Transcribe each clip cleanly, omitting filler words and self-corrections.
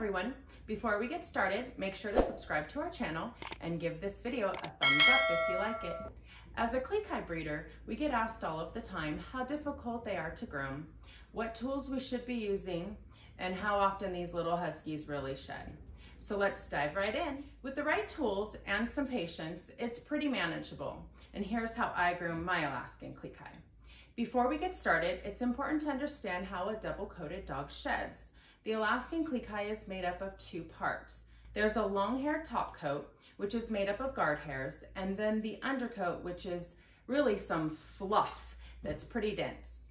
everyone. Before we get started, make sure to subscribe to our channel and give this video a thumbs up if you like it. As a Klee Kai breeder, we get asked all of the time how difficult they are to groom, what tools we should be using, and how often these little huskies really shed. So let's dive right in. With the right tools and some patience, it's pretty manageable. And here's how I groom my Alaskan Klee Kai. Before we get started, it's important to understand how a double-coated dog sheds. The Alaskan Klee Kai is made up of two parts. There's a long-haired top coat, which is made up of guard hairs, and then the undercoat, which is really some fluff that's pretty dense.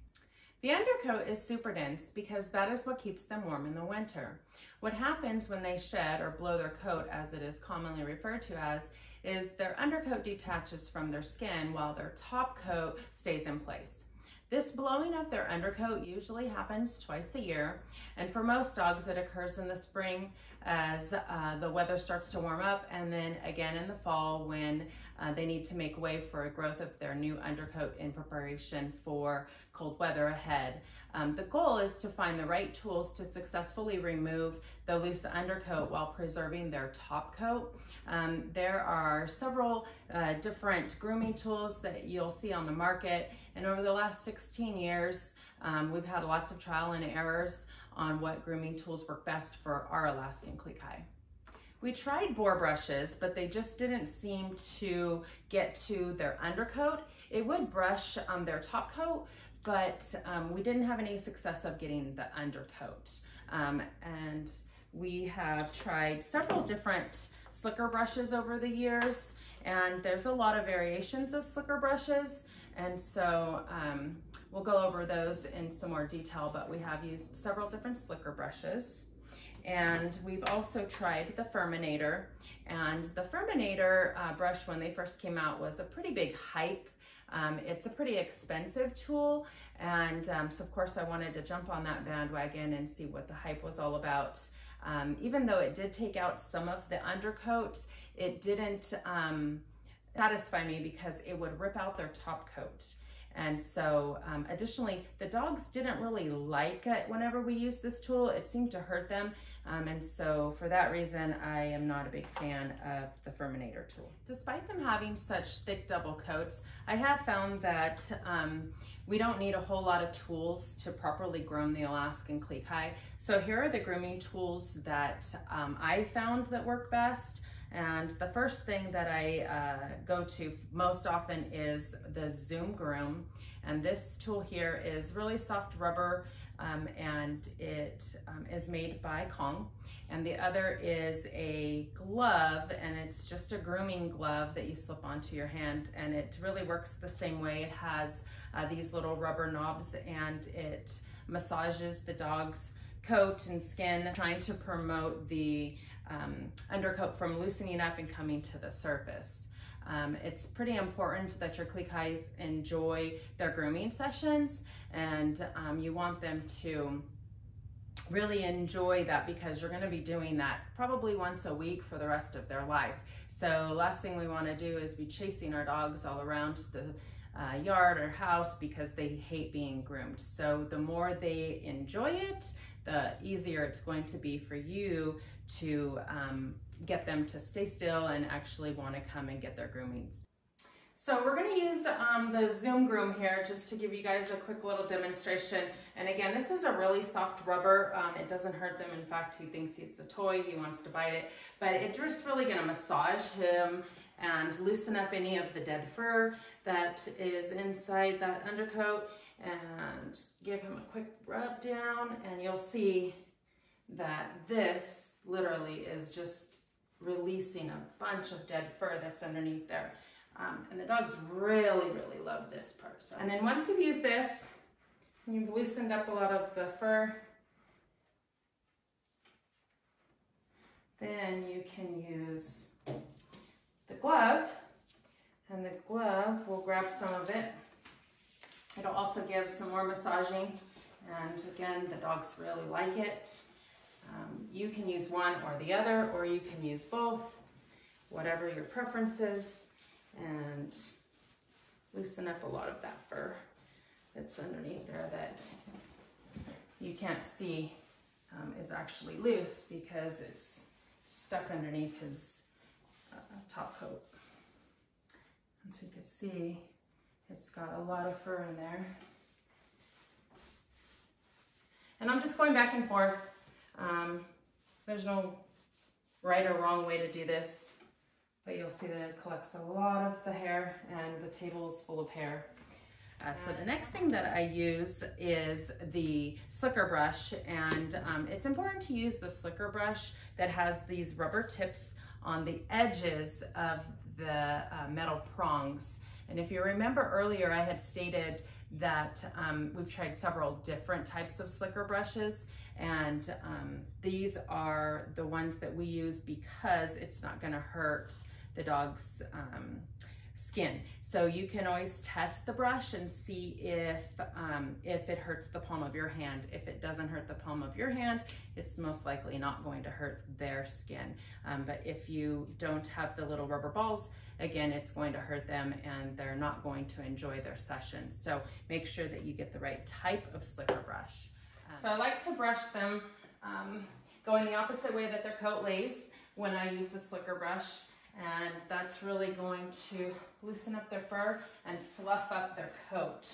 The undercoat is super dense because that is what keeps them warm in the winter. What happens when they shed or blow their coat, as it is commonly referred to as, is their undercoat detaches from their skin while their top coat stays in place. This blowing of their undercoat usually happens twice a year, and for most dogs it occurs in the spring as the weather starts to warm up, and then again in the fall when they need to make way for a growth of their new undercoat in preparation for cold weather ahead. The goal is to find the right tools to successfully remove the loose undercoat while preserving their top coat. There are several different grooming tools that you'll see on the market, and over the last 16 years, we've had lots of trial and errors on what grooming tools work best for our Alaskan Klee Kai. We tried boar brushes, but they just didn't seem to get to their undercoat. It would brush their top coat, but we didn't have any success of getting the undercoat. And we have tried several different slicker brushes over the years, and there's a lot of variations of slicker brushes. And so we'll go over those in some more detail, but we have used several different slicker brushes. And we've also tried the Furminator. And the Furminator brush, when they first came out, was a pretty big hype. It's a pretty expensive tool. And so of course I wanted to jump on that bandwagon and see what the hype was all about. Even though it did take out some of the undercoat, it didn't satisfy me because it would rip out their top coat. And so additionally, the dogs didn't really like it whenever we used this tool. It seemed to hurt them. And so for that reason, I am not a big fan of the Furminator tool. Despite them having such thick double coats, I have found that we don't need a whole lot of tools to properly groom the Alaskan Klee Kai. So here are the grooming tools that I found that work best. And the first thing that I go to most often is the Zoom Groom. And this tool here is really soft rubber, and it is made by Kong. And the other is a glove, and it's just a grooming glove that you slip onto your hand. And it really works the same way. It has these little rubber knobs, and it massages the dog's coat and skin, trying to promote the undercoat from loosening up and coming to the surface. It's pretty important that your Klee Kais enjoy their grooming sessions, and you want them to really enjoy that because you're going to be doing that probably once a week for the rest of their life. So last thing we want to do is be chasing our dogs all around the yard or house because they hate being groomed. So the more they enjoy it, the easier it's going to be for you to get them to stay still and actually want to come and get their groomings. So we're going to use the Zoom Groom here just to give you guys a quick little demonstration. And again, this is a really soft rubber. It doesn't hurt them. In fact, he thinks it's a toy. He wants to bite it, but it's just really going to massage him and loosen up any of the dead fur that is inside that undercoat, and give him a quick rub down, and you'll see that this literally is just releasing a bunch of dead fur that's underneath there. And the dogs really, really love this part. So. And then once you've used this, you've loosened up a lot of the fur, then you can use the glove, and the glove will grab some of it. It'll also give some more massaging, and again, the dogs really like it. You can use one or the other, or you can use both, whatever your preference is, and loosen up a lot of that fur that's underneath there that you can't see is actually loose because it's stuck underneath his top coat. And so you can see it's got a lot of fur in there. And I'm just going back and forth. There's no right or wrong way to do this, but you'll see that it collects a lot of the hair and the table is full of hair. So the next thing that I use is the slicker brush, and it's important to use the slicker brush that has these rubber tips on the edges of the metal prongs. And if you remember earlier, I had stated that we've tried several different types of slicker brushes, and these are the ones that we use because it's not going to hurt the dog's skin. So you can always test the brush and see if it hurts the palm of your hand. If it doesn't hurt the palm of your hand, it's most likely not going to hurt their skin. But if you don't have the little rubber balls, again, it's going to hurt them and they're not going to enjoy their session. So make sure that you get the right type of slicker brush. So I like to brush them going the opposite way that their coat lays when I use the slicker brush. And that's really going to loosen up their fur and fluff up their coat.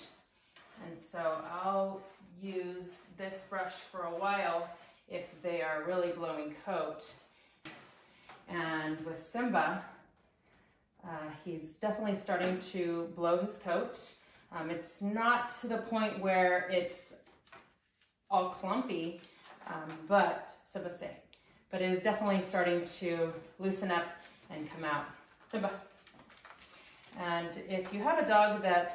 And so I'll use this brush for a while if they are really blowing coat. And with Simba, he's definitely starting to blow his coat. It's not to the point where it's all clumpy, but Simba, stay. But it is definitely starting to loosen up and come out. Simba. And if you have a dog that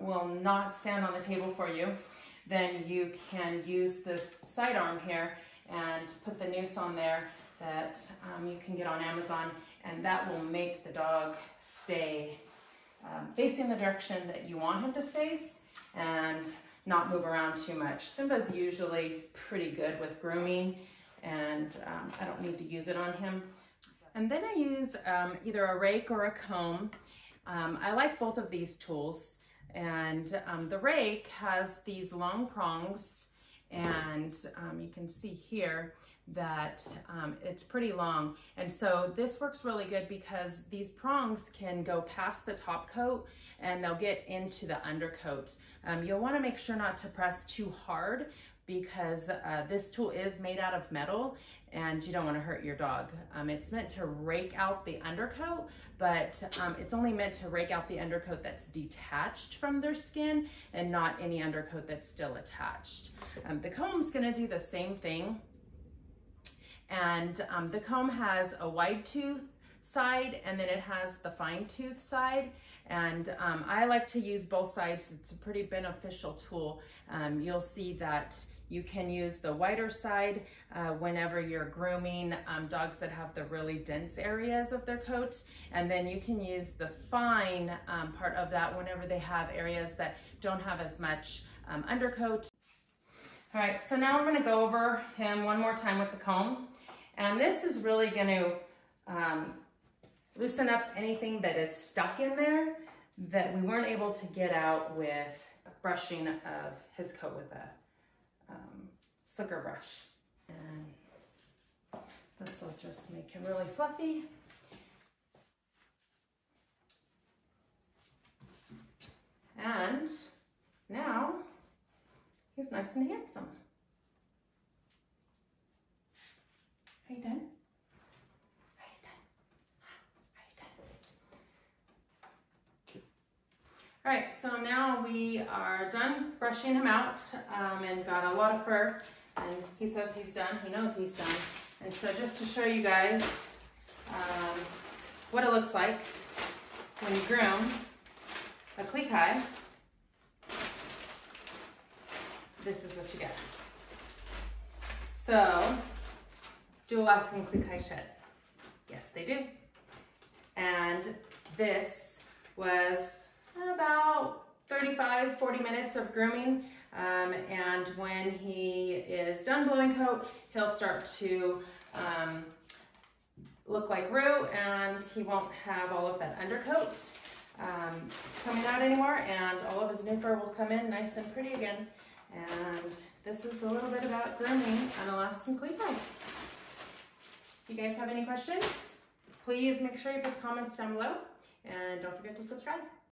will not stand on the table for you, then you can use this side arm here and put the noose on there that you can get on Amazon, and that will make the dog stay facing the direction that you want him to face and not move around too much. Simba's usually pretty good with grooming, and I don't need to use it on him. And then I use either a rake or a comb. I like both of these tools, and the rake has these long prongs, and you can see here that it's pretty long. And so this works really good because these prongs can go past the top coat and they'll get into the undercoat. You'll want to make sure not to press too hard, because this tool is made out of metal and you don't want to hurt your dog. It's meant to rake out the undercoat, but it's only meant to rake out the undercoat that's detached from their skin and not any undercoat that's still attached. The comb's gonna do the same thing. And the comb has a wide tooth side, and then it has the fine tooth side, and I like to use both sides. It's a pretty beneficial tool. You'll see that you can use the wider side whenever you're grooming dogs that have the really dense areas of their coat, and then you can use the fine part of that whenever they have areas that don't have as much undercoat. All right, so now I'm going to go over him one more time with the comb, and this is really going to loosen up anything that is stuck in there that we weren't able to get out with brushing of his coat with a slicker brush. And this will just make him really fluffy. And now he's nice and handsome. Are you done? All right, so now we are done brushing him out and got a lot of fur, and he says he's done, he knows he's done. And so just to show you guys what it looks like when you groom a Klee Kai, this is what you get. So, do Alaskan Klee Kai shed? Yes, they do. And this was about 35, 40 minutes of grooming, and when he is done blowing coat, he'll start to look like Roo, and he won't have all of that undercoat coming out anymore, and all of his new fur will come in nice and pretty again, And this is a little bit about grooming an Alaskan Klee Kai. If you guys have any questions, please make sure you put comments down below and don't forget to subscribe.